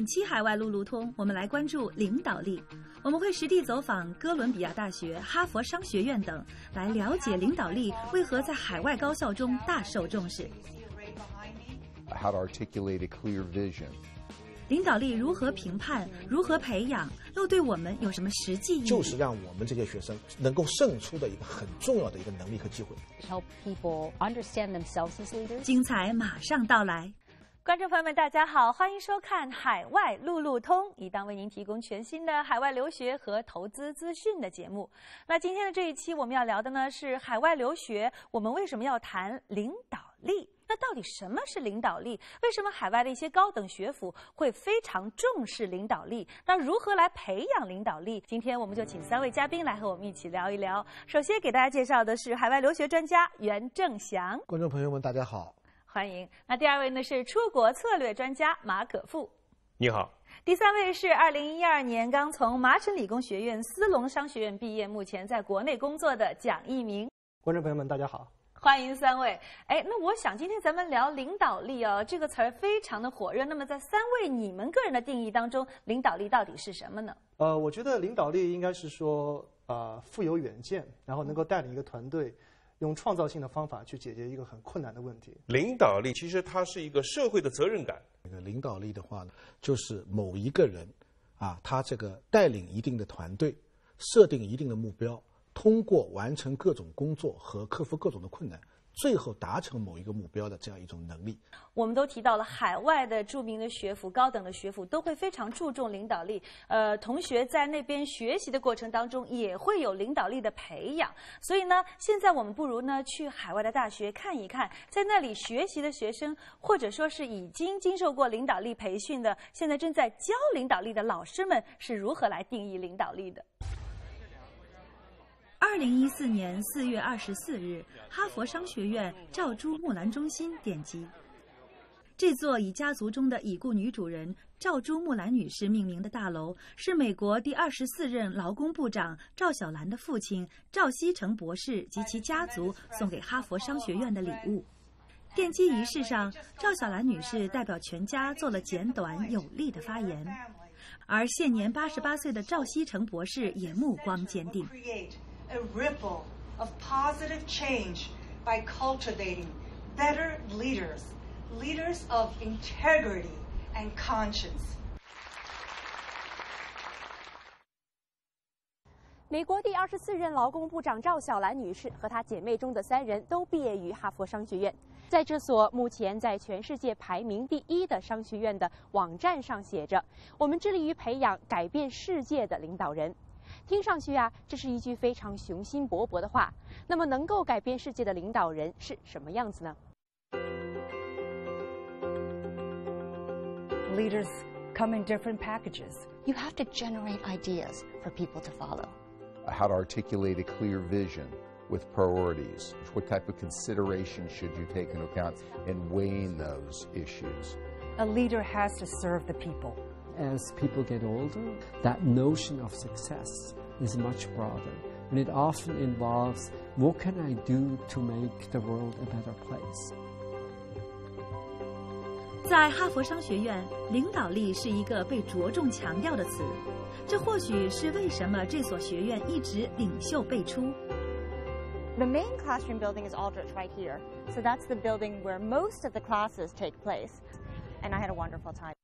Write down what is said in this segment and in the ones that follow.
本期海外路路通，我们来关注领导力。我们会实地走访哥伦比亚大学、哈佛商学院等，来了解领导力为何在海外高校中大受重视。How to articulate a clear vision. 领导力如何评判，如何培养，又对我们有什么实际意义？就是让我们这些学生能够胜出的一个很重要的一个能力和机会。Help people understand themselves as leaders. 精彩马上到来。观众朋友们，大家好，欢迎收看《海外路路通》，一档为您提供全新的海外留学和投资资讯的节目。那今天的这一期我们要聊的呢是海外留学，我们为什么要谈领导力？那到底什么是领导力？为什么海外的一些高等学府会非常重视领导力？那如何来培养领导力？今天我们就请三位嘉宾来和我们一起聊一聊。首先给大家介绍的是海外留学专家袁正祥。观众朋友们，大家好。欢迎。那第二位呢是出国策略专家马可富，你好。第三位是2012年刚从麻省理工学院斯隆商学院毕业，目前在国内工作的蒋一鸣。观众朋友们，大家好。欢迎三位。哎，那我想今天咱们聊领导力哦，这个词儿非常的火热。那么在三位你们个人的定义当中，领导力到底是什么呢？我觉得领导力应该是说富有远见，然后能够带领一个团队。用创造性的方法去解决一个很困难的问题。领导力其实它是一个社会的责任感。领导力的话呢，就是某一个人啊，他这个带领一定的团队，设定一定的目标，通过完成各种工作和克服各种的困难，最后达成某一个目标的这样一种能力。我们都提到了海外的著名的学府、高等的学府都会非常注重领导力。同学在那边学习的过程当中也会有领导力的培养。所以呢，现在我们不如呢去海外的大学看一看，在那里学习的学生，或者说是已经经受过领导力培训的，现在正在教领导力的老师们是如何来定义领导力的。2014年4月24日，哈佛商学院赵珠木兰中心奠基。这座以家族中的已故女主人赵珠木兰女士命名的大楼，是美国第24任劳工部长赵小兰的父亲赵锡成博士及其家族送给哈佛商学院的礼物。奠基仪式上，赵小兰女士代表全家做了简短有力的发言，而现年88岁的赵锡成博士也目光坚定。A ripple of positive change by cultivating better leaders, leaders of integrity and conscience. 美国第24任劳工部长赵小兰女士和她姐妹中的3人都毕业于哈佛商学院。在这所目前在全世界排名第1的商学院的网站上写着：“我们致力于培养改变世界的领导人。”听上去啊，这是一句非常雄心勃勃的话。那么能够改变世界的领导人是什么样子呢？ Leaders come in different packages. You have to generate ideas for people to follow. How to articulate a clear vision with priorities. What type of consideration should you take into account in weighing those issues? A leader has to serve the people.As people get older, that notion of success is much broader, and it often involves, what can I do to make the world a better place? 在哈佛商学院，领导力是一个被着重强调的词，这或许是为什么这所学院一直领袖辈出。The main classroom building is Aldrich right here, so that's the building where most of the classes take place, and I had a wonderful time.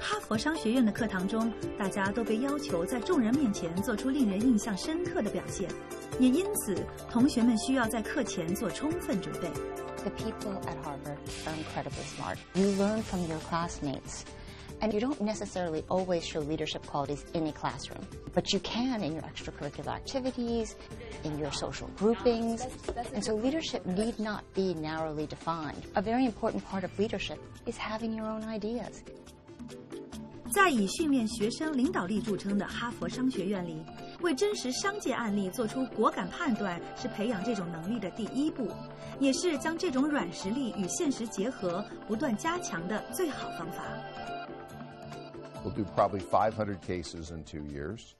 哈佛商学院的课堂中，大家都被要求在众人面前做出令人印象深刻的表现，也因此，同学们需要在课前做充分准备。The people at Harvard are incredibly smart. You learn from your classmates, and you don't necessarily always show leadership qualities in a classroom, but you can in your extracurricular activities, in your social groupings, and so leadership need not be narrowly defined. A very important part of leadership is having your own ideas.在以训练学生领导力著称的哈佛商学院里，为真实商界案例做出果敢判断是培养这种能力的第1步，也是将这种软实力与现实结合不断加强的最好方法。 We'll do probably 500 cases in 2 years,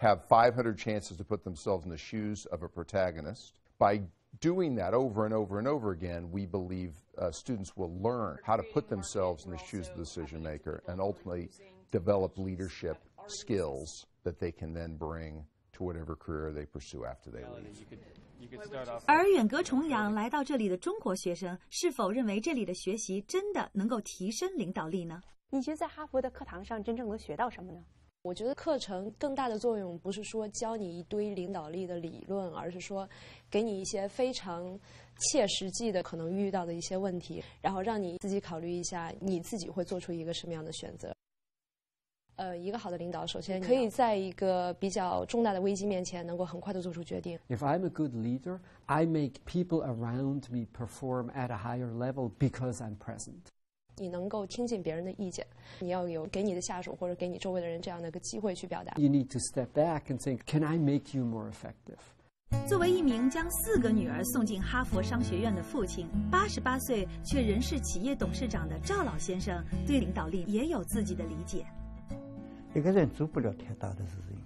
have 500 chances to put themselves in the shoes of a protagonist. By doing that over and over and over again, we believe students will learn how to put themselves in the shoes of the decision maker and ultimately develop leadership skills that they can then bring to whatever career they pursue after they leave. 而远隔重洋来到这里的中国学生，是否认为这里的学习真的能够提升领导力呢？你觉得在哈佛的课堂上真正能学到什么呢？我觉得课程更大的作用不是说教你一堆领导力的理论，而是说给你一些非常切实际的可能遇到的一些问题，然后让你自己考虑一下你自己会做出一个什么样的选择。 一个好的领导，首先可以在一个比较重大的危机面前，能够很快地做出决定。If I'm a good leader, I make people around me perform at a higher level because I'm present. 你能够听进别人的意见，你要有给你的下属或者给你周围的人这样的一个机会去表达。You need to step back and think, can I make you more effective? 作为一名将4个女儿送进哈佛商学院的父亲，88岁却仍是企业董事长的赵老先生，对领导力也有自己的理解。 一个人做不了太大的事情，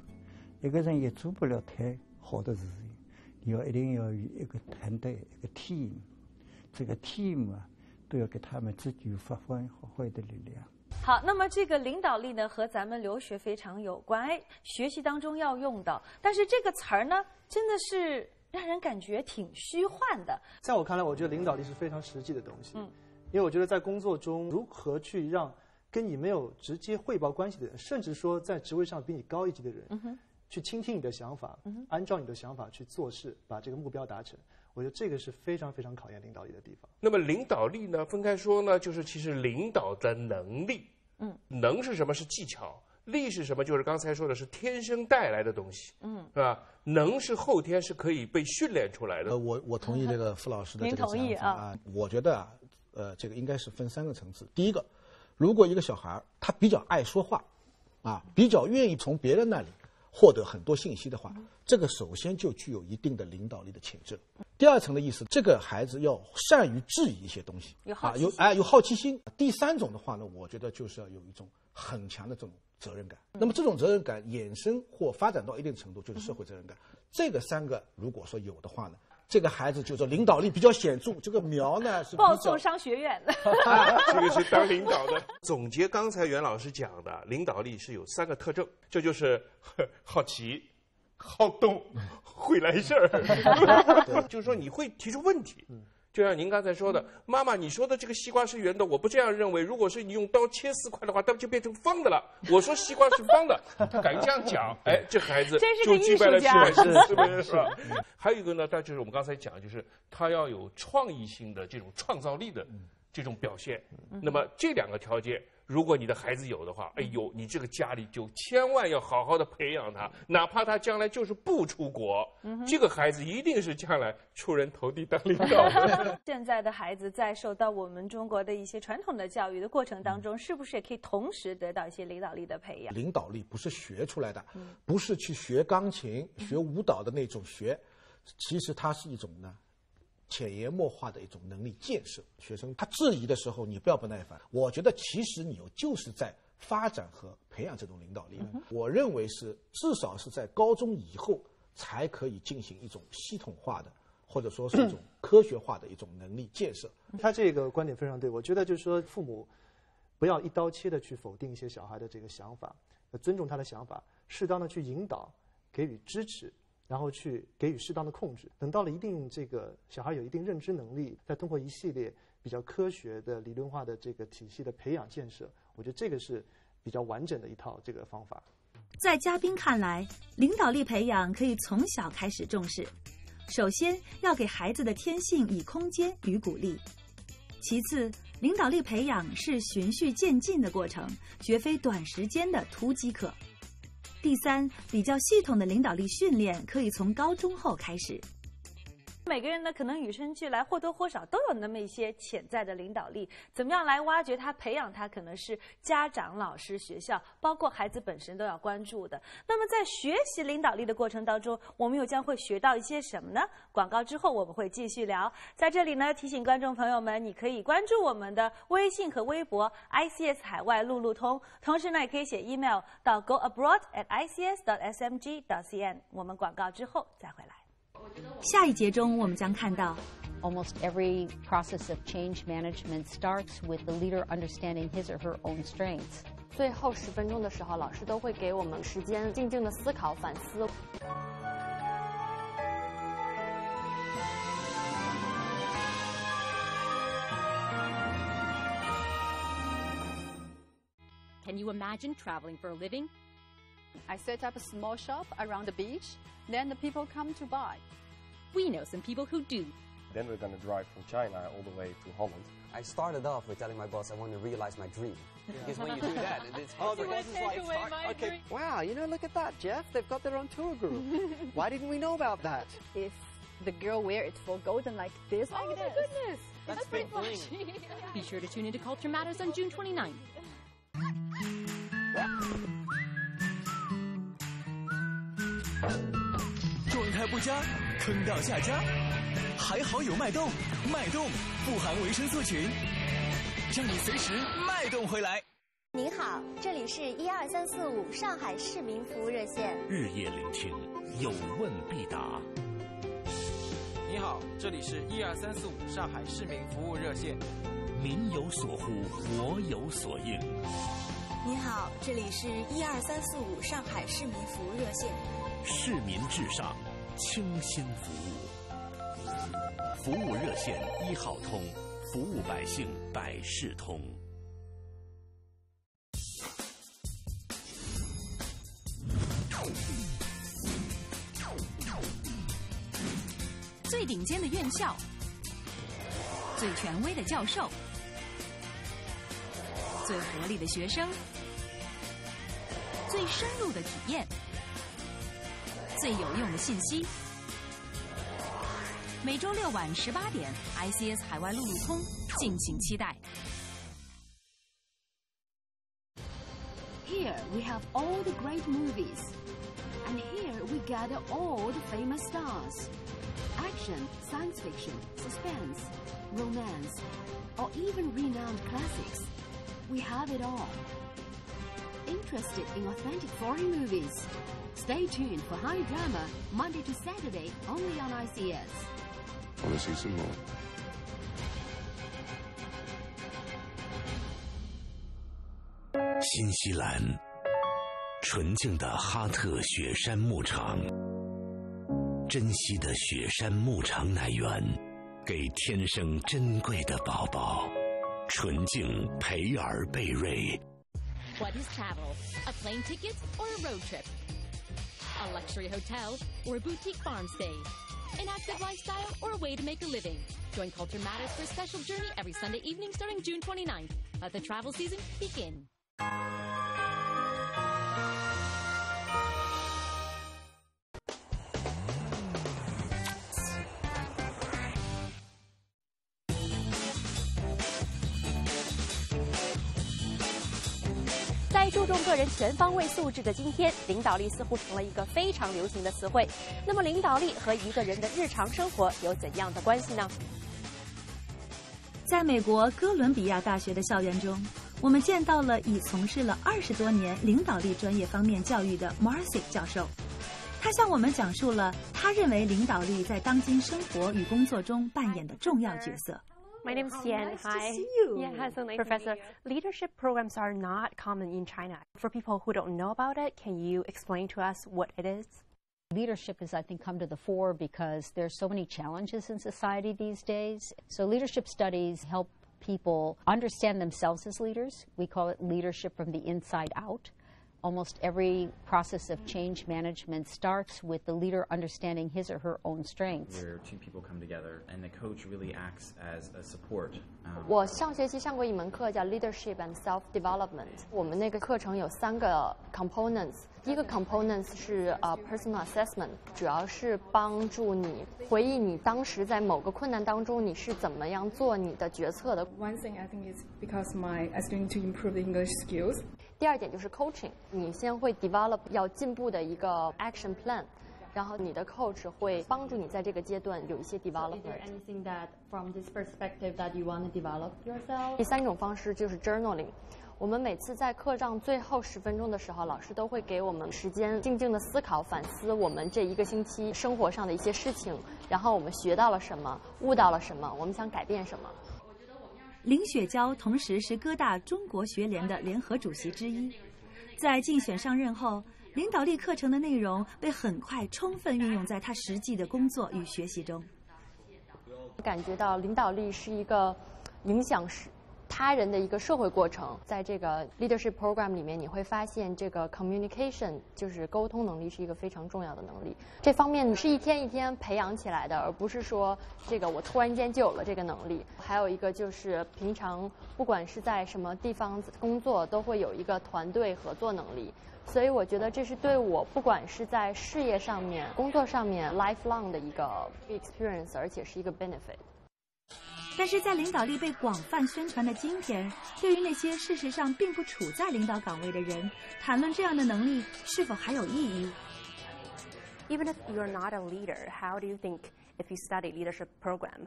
一个人也做不了太好的事情。你要一定要有一个团队，一个 team， 这个 team 啊，都要给他们自己发挥的力量。好，那么这个领导力呢，和咱们留学非常有关，哎，学习当中要用到。但是这个词儿呢，真的是让人感觉挺虚幻的。在我看来，我觉得领导力是非常实际的东西。因为我觉得在工作中，如何去让 跟你没有直接汇报关系的人，甚至说在职位上比你高一级的人，去倾听你的想法，按照你的想法去做事，把这个目标达成。我觉得这个是非常非常考验领导力的地方。那么领导力呢，分开说呢，就是其实领导的能力，能是什么？是技巧。力是什么？就是刚才说的是天生带来的东西，是吧？能是后天是可以被训练出来的。我同意这个傅老师的这个想法。您同意啊？我觉得啊，这个应该是分3个层次。第一个， 如果一个小孩他比较爱说话，啊，比较愿意从别人那里获得很多信息的话，这个首先就具有一定的领导力的潜质。第二层的意思，这个孩子要善于质疑一些东西，有好奇心。第三种的话呢，我觉得就是要有一种很强的这种责任感。那么这种责任感衍生或发展到一定程度，就是社会责任感。这个3个如果说有的话呢， 这个孩子就是领导力比较显著，这个苗呢是报送商学院的，这个是当领导的。总结刚才袁老师讲的，领导力是有3个特征，这就是好奇、好动、会来事儿。就是说你会提出问题，就像您刚才说的，妈妈，你说的这个西瓜是圆的，我不这样认为。如果是你用刀切4块的话，它就变成方的了。我说西瓜是方的，他敢这样讲，哎，这孩子就击败了是吧？还有一个呢，他就是我们刚才讲，就是他要有创意性的这种创造力的这种表现。那么这2个条件，如果你的孩子有的话，哎呦，你这个家里就千万要好好的培养他，哪怕他将来就是不出国，这个孩子一定是将来出人头地当领导的。现在的孩子在受到我们中国的一些传统的教育的过程当中，是不是也可以同时得到一些领导力的培养？领导力不是学出来的，不是去学钢琴、学舞蹈的那种学，其实它是一种呢 潜移默化的一种能力建设。学生他质疑的时候，你不要不耐烦。我觉得其实你就是在发展和培养这种领导力。我认为是至少是在高中以后才可以进行一种系统化的，或者说是一种科学化的一种能力建设。他这个观点非常对，我觉得就是说父母不要一刀切的去否定一些小孩的这个想法，尊重他的想法，适当的去引导，给予支持， 然后去给予适当的控制，等到了一定这个小孩有一定认知能力，再通过一系列比较科学的理论化的这个体系的培养建设，我觉得这个是比较完整的一套这个方法。在嘉宾看来，领导力培养可以从小开始重视，首先要给孩子的天性以空间与鼓励。其次，领导力培养是循序渐进的过程，绝非短时间的突击课。 第3，比较系统的领导力训练可以从高中后开始。每个人呢，可能与生俱来或多或少都有那么一些潜在的领导力，怎么样来挖掘它、培养它，可能是家长、老师、学校，包括孩子本身都要关注的。那么在学习领导力的过程当中，我们又将会学到一些什么呢？广告之后我们会继续聊。在这里呢，提醒观众朋友们，你可以关注我们的微信和微博 ICS 海外路路通，同时呢也可以写 email 到 goabroad@ics.smg.cn。我们广告之后再回来。下一节中，我们将看到 Almost every process of change management starts with the leader understanding his or her own strengths. 最后10分钟的时候，老师都会给我们时间静静的思考、反思。Can you imagine traveling for a living? I set up a small shop around the beach. Then the people come to buy. We know some people who do. Then we're going to drive from China all the way to Holland. I started off with telling my boss I want to realize my dream. Yeah. Because when you do that, it's hard. Oh, the boss is like, okay, wow, you know, look at that, Jeff. They've got their own tour group. Why didn't we know about that? If the girl wear it for golden like this, oh my goodness, that's pretty flashy. Be sure to tune into Culture Matters on June 29th.您好，这里是12345上海市民服务热线。日夜聆听，有问必答。你好，这里是12345上海市民服务热线。民有所呼，我有所应。您好，这里是12345上海市民服务热线。市民至上，倾心服务。服务热线1号通，服务百姓百事通。最顶尖的院校，最权威的教授，最活力的学生，最深入的体验。最有用的信息，每周六晚18点 ，ICS 海外路路通，敬请期待。Here we have all the great movies, and here we gather all the famous stars. Action, science fiction, suspense, romance, or even renowned classics. We have it all. Interested in authentic foreign movies? Stay tuned for High Drama, Monday to Saturday, only on ICS. I want to see some more. New Zealand, 纯净的哈特雪山牧场，珍稀的雪山牧场奶源，给天生珍贵的宝宝，纯净培儿贝瑞。What is travel? A plane ticket or a road trip? A luxury hotel or a boutique farm stay? An active lifestyle or a way to make a living? Join Culture Matters for a special journey every Sunday evening starting June 29th. Let the travel season begin. 注重个人全方位素质的今天，领导力似乎成了一个非常流行的词汇。那么，领导力和一个人的日常生活有怎样的关系呢？在美国哥伦比亚大学的校园中，我们见到了已从事了20多年领导力专业方面教育的 Marcy 教授。他向我们讲述了他认为领导力在当今生活与工作中扮演的重要角色。My name is Tian. Nice to see you. Yeah, hi, so nice Professor, to meet you. Leadership programs are not common in China. For people who don't know about it, can you explain to us what it is? Leadership has, I think, come to the fore because there's so many challenges in society these days. So leadership studies help people understand themselves as leaders. We call it leadership from the inside out. Almost every process of change management starts with the leader understanding his or her own strengths. Where two people come together and the coach really acts as a support. 我上学期上过一门课叫 Leadership and Self-Development。我们那个课程有3个 components。第一个 components 是personal assessment， 主要是帮助你回忆你当时在某个困难当中你是怎么样做你的决策的。One thing I think is because I still need to improve the English skills. 第二点就是 coaching， 你先会 develop 要进步的一个 action plan， 然后你的 coach 会帮助你在这个阶段有一些 development。第3种方式就是 journaling。我们每次在课上最后10分钟的时候，老师都会给我们时间静静的思考、反思我们这一个星期生活上的一些事情，然后我们学到了什么，悟到了什么，我们想改变什么。林雪娇同时是哥大中国学联的联合主席之一，在竞选上任后，领导力课程的内容被很快充分运用在她实际的工作与学习中。我感觉到领导力是一个影响他人的一个社会过程，在这个 leadership program 里面，你会发现这个 communication 就是沟通能力是一个非常重要的能力。这方面是一天一天培养起来的，而不是说这个我突然间就有了这个能力。还有一个就是平常不管是在什么地方工作，都会有一个团队合作能力。所以我觉得这是对我不管是在事业上面、工作上面 lifelong 的一个 experience， 而且是一个 benefit。 但是在领导力被广泛宣传的今天，对于那些事实上并不处在领导岗位的人，谈论这样的能力是否还有意义？ Even if you're not a leader, how do you think if you study leadership program,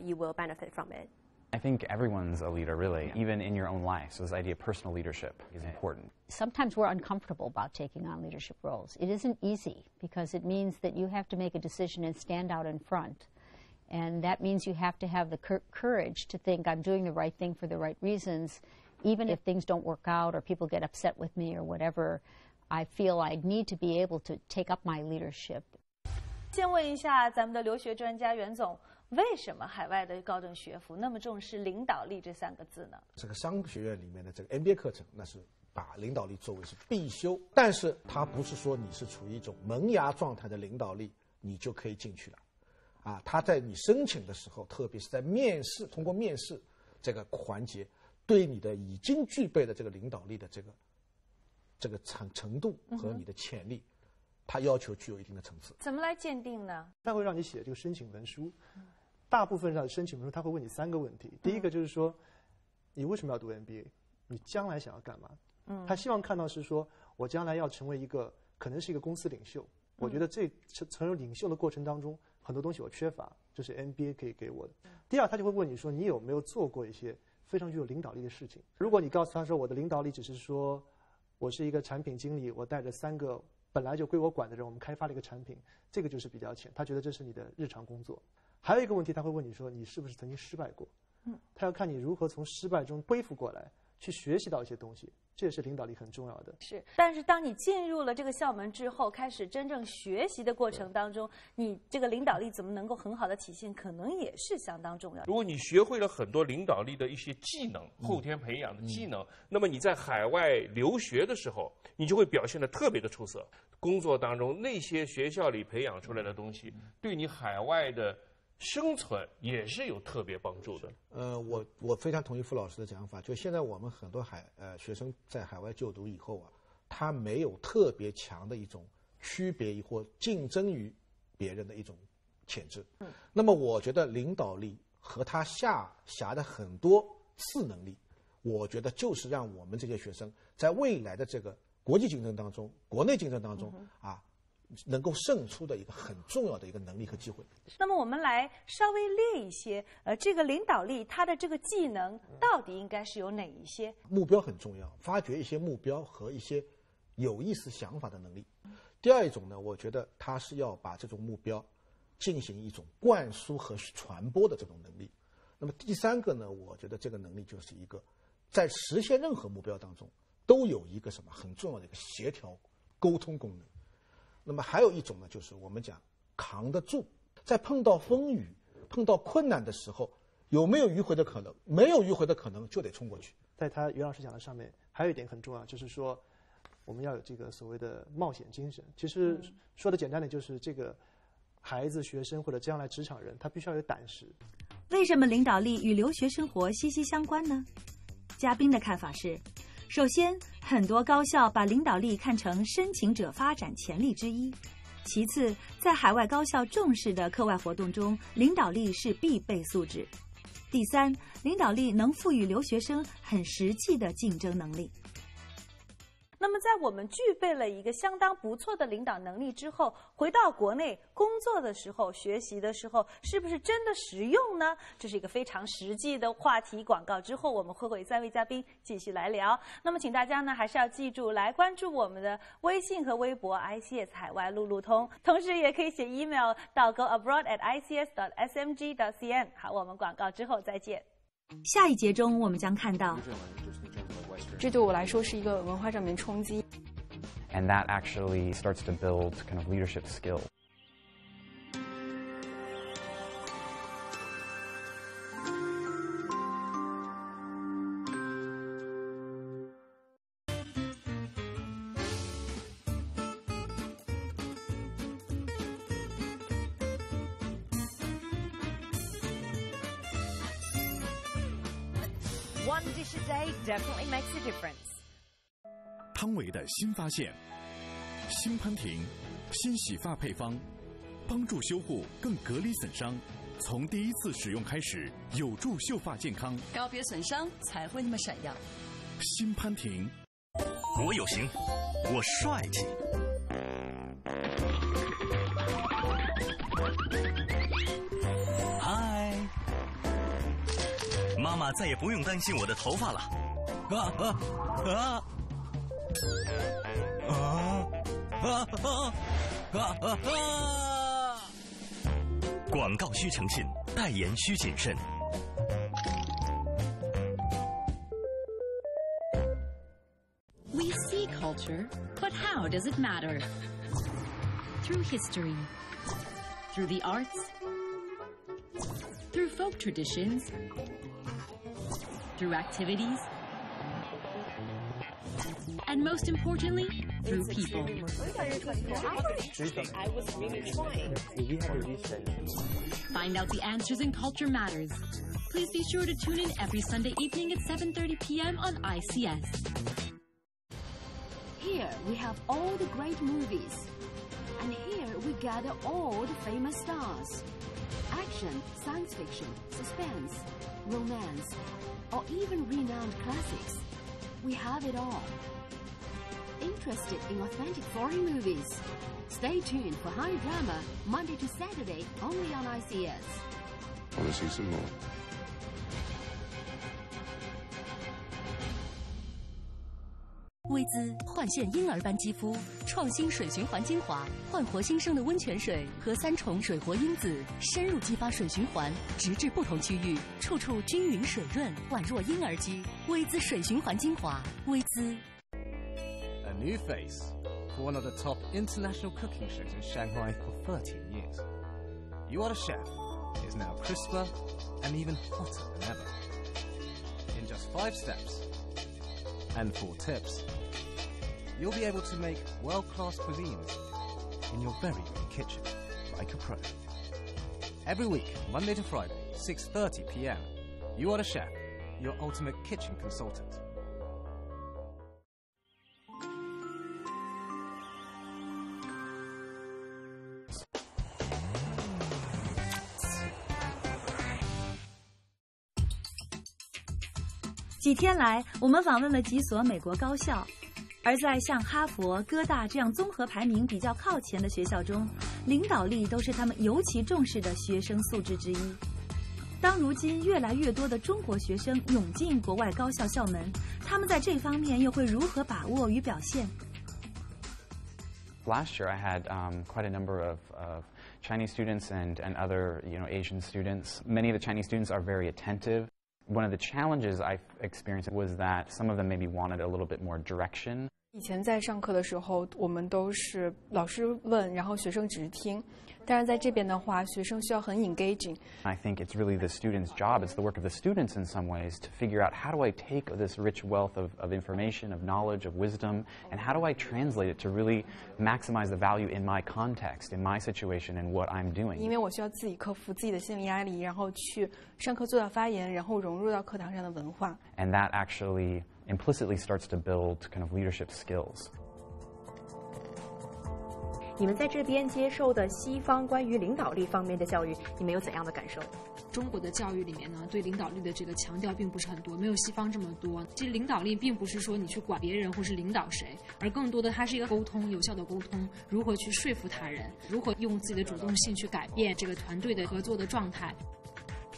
you will benefit from it? I think everyone's a leader, really, even in your own life. So this idea of personal leadership is important. Sometimes we're uncomfortable about taking on leadership roles. It isn't easy because it means that you have to make a decision and stand out in front. And that means you have to have the courage to think I'm doing the right thing for the right reasons. Even if things don't work out or people get upset with me or whatever, I feel I need to be able to take up my leadership. 先问一下咱们的留学专家袁总，为什么海外的高等学府那么重视领导力这3个字呢？这个商学院里面的这个 MBA 课程，那是把领导力作为是必修，但是它不是说你是处于一种萌芽状态的领导力，你就可以进去了。啊，它在你申请的时候，特别是在面试，通过面试这个环节，对你的已经具备的这个领导力的这个程度和你的潜力。它要求具有一定的层次。怎么来鉴定呢？它会让你写这个申请文书，大部分上申请文书它会问你3个问题。第一个就是说，你为什么要读 MBA？ 你将来想要干嘛？嗯，他希望看到是说我将来要成为一个可能是一个公司领袖。我觉得这成为领袖的过程当中，很多东西我缺乏，这是 MBA 可以给我的。第二，他就会问你说你有没有做过一些非常具有领导力的事情？如果你告诉他说我的领导力只是说我是一个产品经理，我带着3个。本来就归我管的人，我们开发了一个产品，这个就是比较浅。他觉得这是你的日常工作。还有一个问题，他会问你说你是不是曾经失败过？嗯，他要看你如何从失败中恢复过来，去学习到一些东西，这也是领导力很重要的。是，但是当你进入了这个校门之后，开始真正学习的过程当中，你这个领导力怎么能够很好的体现，可能也是相当重要的。如果你学会了很多领导力的一些技能，后天培养的技能，那么你在海外留学的时候，你就会表现得特别的出色。工作当中那些学校里培养出来的东西，对你海外的生存也是有特别帮助的。我非常同意傅老师的讲法，就现在我们很多学生在海外就读以后啊，他没有特别强的一种区别或竞争于别人的一种潜质。那么我觉得领导力和他下辖的很多次能力，我觉得就是让我们这些学生在未来的这个国际竞争当中、国内竞争当中啊，能够胜出的一个很重要的一个能力和机会。那么我们来稍微列一些，这个领导力它的这个技能到底应该是有哪一些？目标很重要，发掘一些目标和一些有意思想法的能力。第二一种呢，我觉得它是要把这种目标进行一种灌输和传播的这种能力。那么第三个呢，我觉得这个能力就是一个在实现任何目标当中都有一个什么很重要的一个协调沟通功能。那么还有一种呢，就是我们讲扛得住，在碰到风雨、碰到困难的时候，有没有迂回的可能？没有迂回的可能，就得冲过去。在他袁老师讲的上面，还有一点很重要，就是说我们要有这个所谓的冒险精神。其实说的简单点，就是这个孩子、学生或者将来职场人，他必须要有胆识。为什么领导力与留学生活息息相关呢？嘉宾的看法是，首先，很多高校把领导力看成申请者发展潜力之一。其次，在海外高校重视的课外活动中，领导力是必备素质。第三，领导力能赋予留学生很实际的竞争能力。那么在我们具备了一个相当不错的领导能力之后，回到国内工作的时候、学习的时候，是不是真的实用呢？这是一个非常实际的话题。广告之后，我们会和三位嘉宾继续来聊。那么请大家呢，还是要记住来关注我们的微信和微博 ICS 海外路路通，同时也可以写 email 到 goabroad@ics.smg.cn。好，我们广告之后再见。下一节中，我们将看到，这对我来说是一个文化上面冲击。And that actually starts to build kind of leadership skill. 汤唯的新发现，新潘婷新洗发配方，帮助修护更隔离损伤，从第一次使用开始有助秀发健康，告别损伤才会那么闪耀。新潘婷，我有型，我帅气。嗨，妈妈再也不用担心我的头发了。广告需诚信，代言需谨慎。We see culture, but how does it matter? Through history, through the arts, through folk traditions, through activities.And most importantly, through people. I was really trying. Find out the answers in Culture Matters. Please be sure to tune in every Sunday evening at 7:30 p.m. on ICS. Here we have all the great movies. And here we gather all the famous stars. Action, science fiction, suspense, romance, or even renowned classics. We have it all.Interested in authentic foreign movies? Stay tuned for High Drama, Monday to Saturday, only on ICS. I want to see some more. 薇姿焕现婴儿般肌肤，创新水循环精华，焕活新生的温泉水和三重水活因子，深入激发水循环，直至不同区域，处处均匀水润，宛若婴儿肌。薇姿水循环精华，薇姿。New face for one of the top international cooking shows in Shanghai for 13 years. You Are the Chef is now crisper and even hotter than ever. In just 5 steps and 4 tips, you'll be able to make world-class cuisines in your very own kitchen like a pro. Every week, Monday to Friday, 6:30 p.m, You Are the Chef, your ultimate kitchen consultant.几天来，我们访问了几所美国高校，而在像哈佛、哥大这样综合排名比较靠前的学校中，领导力都是他们尤其重视的学生素质之一。当如今越来越多的中国学生涌进国外高校校门，他们在这方面又会如何把握与表现？ Last year, I had quite a number of Chinese students and other Asian students. Many of the Chinese students are very attentive.One of the challenges I experienced was that some of them maybe wanted a little bit more direction. 以前在上课的时候，我们都是老师问，然后学生只是听。但是在这边的话，学生需要很 engaging. I think it's really the student's job. It's the work of the students in some ways to figure out how do I take this rich wealth of information, of knowledge, of wisdom, and how do I translate it to really maximize the value in my context, in my situation, and what I'm doing. 因为我需要自己克服自己的心理压力，然后去上课做到发言，然后融入到课堂上的文化。And that actually implicitly starts to build kind of leadership skills.你们在这边接受的西方关于领导力方面的教育，你们有怎样的感受？中国的教育里面呢，对领导力的这个强调并不是很多，没有西方这么多。其实领导力并不是说你去管别人或是领导谁，而更多的它是一个沟通，有效的沟通，如何去说服他人，如何用自己的主动性去改变这个团队的合作的状态。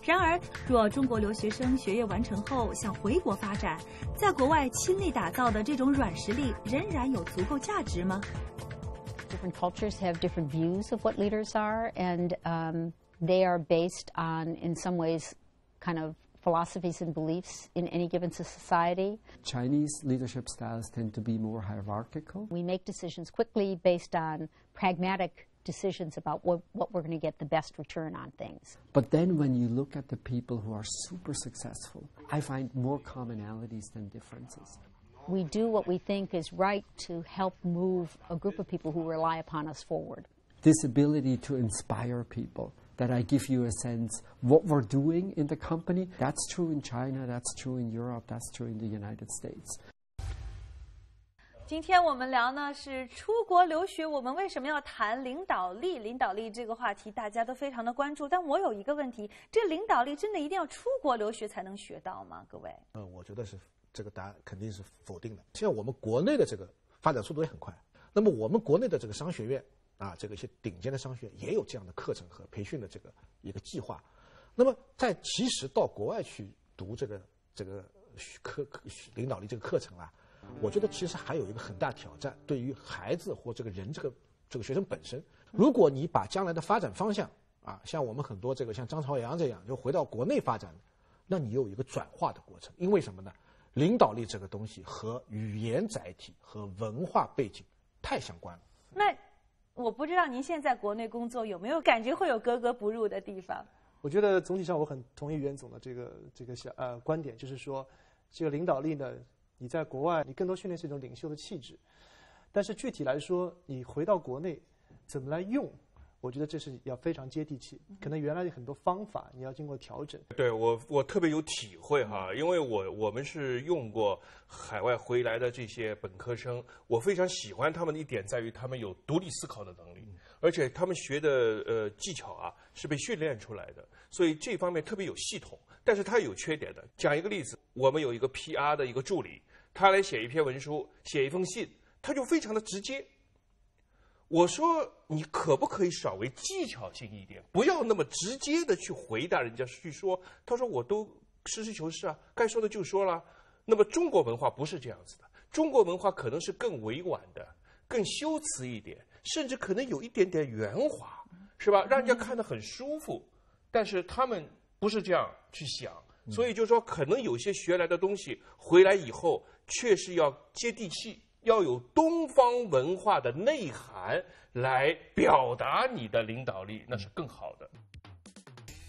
然而，若中国留学生学业完成后想回国发展，在国外亲力打造的这种软实力仍然有足够价值吗？ Different cultures have different views of what leaders are, and they are based on, in some ways, kind of philosophies and beliefs in any given society. Chinese leadership styles tend to be more hierarchical. We make decisions quickly based on pragmatic decisions about what we're going to get the best return on things. But then when you look at the people who are super successful, I find more commonalities than differences. We do what we think is right to help move a group of people who rely upon us forward. This ability to inspire people, that I give you a sense what we're doing in the company, that's true in China, that's true in Europe, that's true in the United States. 今天我们聊呢是出国留学，我们为什么要谈领导力？领导力这个话题大家都非常的关注，但我有一个问题：这领导力真的一定要出国留学才能学到吗？各位？我觉得是这个答案肯定是否定的。现在我们国内的这个发展速度也很快，那么我们国内的这个商学院啊，这个一些顶尖的商学院也有这样的课程和培训的这个一个计划。那么在其实到国外去读这个领导力这个课程啊。 我觉得其实还有一个很大挑战，对于孩子或这个人这个学生本身，如果你把将来的发展方向啊，像我们很多这个像张朝阳这样就回到国内发展，那你有一个转化的过程。因为什么呢？领导力这个东西和语言载体和文化背景太相关了。那我不知道您现在国内工作有没有感觉会有格格不入的地方？我觉得总体上我很同意袁总的这个观点，就是说这个领导力呢。 你在国外，你更多训练是一种领袖的气质，但是具体来说，你回到国内，怎么来用？我觉得这是要非常接地气。可能原来有很多方法，你要经过调整。对我特别有体会哈，因为我们是用过海外回来的这些本科生，我非常喜欢他们的一点在于他们有独立思考的能力，而且他们学的技巧啊是被训练出来的，所以这方面特别有系统。但是它有缺点的。讲一个例子，我们有一个 PR 的一个助理。 他来写一篇文书，写一封信，他就非常的直接。我说你可不可以稍微技巧性一点，不要那么直接的去回答人家去说。他说我都实事求是啊，该说的就说了。那么中国文化不是这样子的，中国文化可能是更委婉的，更修辞一点，甚至可能有一点点圆滑，是吧？让人家看得很舒服。但是他们不是这样去想，所以就说可能有些学来的东西回来以后。 确实要接地气，要有东方文化的内涵来表达你的领导力，那是更好的。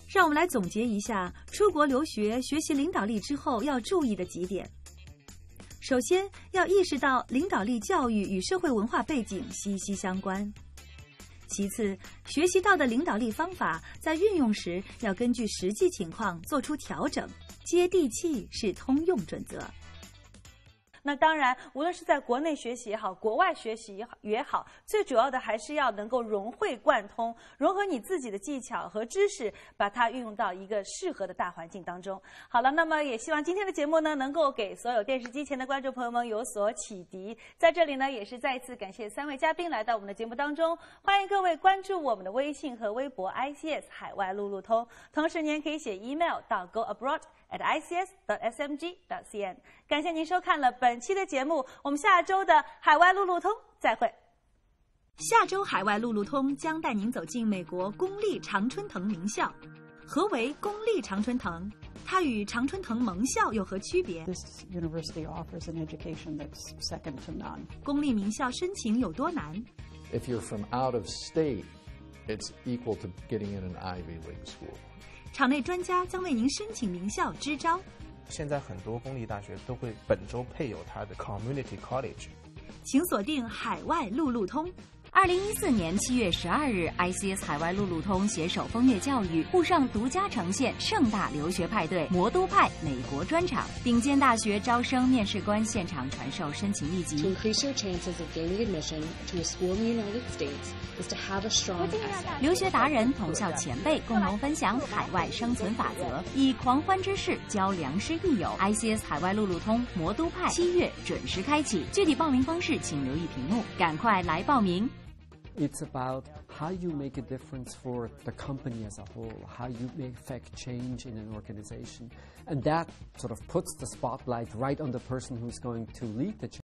让我们来总结一下，出国留学学习领导力之后要注意的几点：首先，要意识到领导力教育与社会文化背景息息相关；其次，学习到的领导力方法在运用时要根据实际情况做出调整，接地气是通用准则。 那当然，无论是在国内学习也好，国外学习也好，最主要的还是要能够融会贯通，融合你自己的技巧和知识，把它运用到一个适合的大环境当中。好了，那么也希望今天的节目呢，能够给所有电视机前的观众朋友们有所启迪。在这里呢，也是再一次感谢三位嘉宾来到我们的节目当中，欢迎各位关注我们的微信和微博 ICS 海外路路通，同时您可以写 email 到 goabroad@ics.smg.cn， 感谢您收看了本期的节目，我们下周的海外路路通再会。下周海外路路通将带您走进美国公立常春藤名校。何为公立常春藤？它与常春藤盟校有何区别？ This university offers an education that's second to none. 公立名校申请有多难 ？If you're from out of state, it's equal to getting in an Ivy League school. 场内专家将为您申请名校支招。现在很多公立大学都会本周配有它的 community college。请锁定海外路路通2014年7月12日 ，ICS 海外路路通携手风月教育，沪上独家呈现盛大留学派对魔都派美国专场，顶尖大学招生面试官现场传授申请秘籍。留学达人、同校前辈共同分享海外生存法则，以狂欢之势交良师益友。ICS 海外路路通魔都派7月准时开启，具体报名方式请留意屏幕，赶快来报名。It's about how you make a difference for the company as a whole, how you make effect change in an organization. And that sort of puts the spotlight right on the person who's going to lead the change.